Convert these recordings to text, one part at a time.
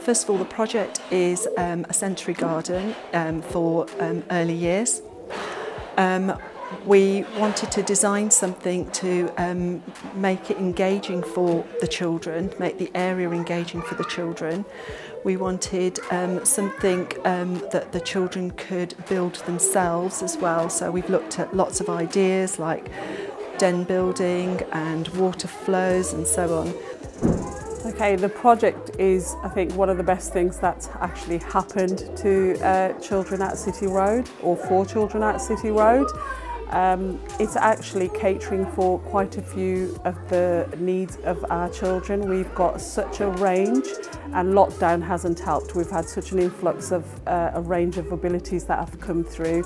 First of all, the project is a sensory garden for early years. We wanted to design something to make it engaging for the children, make the area engaging for the children. We wanted something that the children could build themselves as well, so we've looked at lots of ideas like den building and water flows and so on. Okay, the project is, I think, one of the best things that's actually happened to children at City Road, or for children at City Road. It's actually catering for quite a few of the needs of our children. We've got such a range, and lockdown hasn't helped. We've had such an influx of a range of abilities that have come through.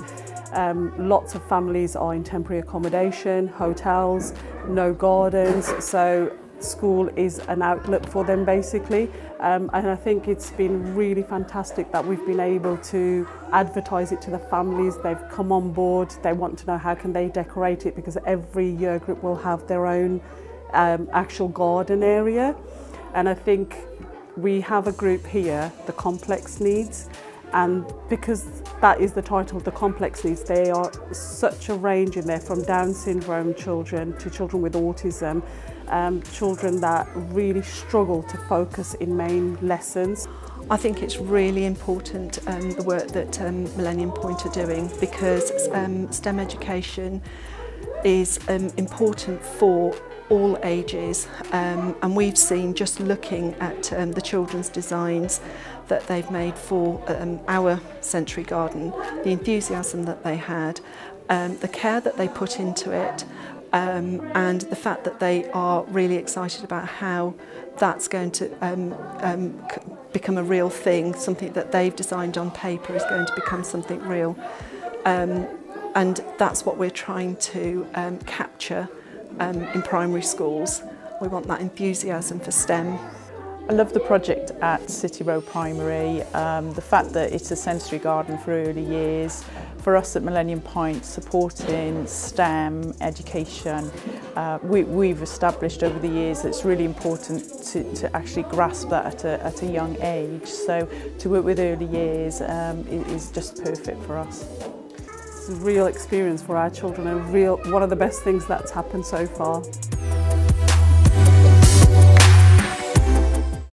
Lots of families are in temporary accommodation, hotels, no gardens, so school is an outlet for them basically, and I think it's been really fantastic that we've been able to advertise it to the families. They've come on board, they want to know how can they decorate it, because every year group will have their own actual garden area. And I think we have a group here, the complex needs, and because that is the title, the complex needs, they are such a range in there, from Down syndrome children to children with autism, children that really struggle to focus in main lessons. I think it's really important the work that Millennium Point are doing, because STEM education is important for all ages, and we've seen, just looking at the children's designs that they've made for our sensory garden, the enthusiasm that they had, the care that they put into it, and the fact that they are really excited about how that's going to become a real thing. Something that they've designed on paper is going to become something real, and that's what we're trying to capture in primary schools. We want that enthusiasm for STEM. I love the project at City Road Primary, the fact that it's a sensory garden for early years. For us at Millennium Point, supporting STEM education, we've established over the years that it's really important to actually grasp that at a young age. So to work with early years is just perfect for us. It's a real experience for our children, and one of the best things that's happened so far.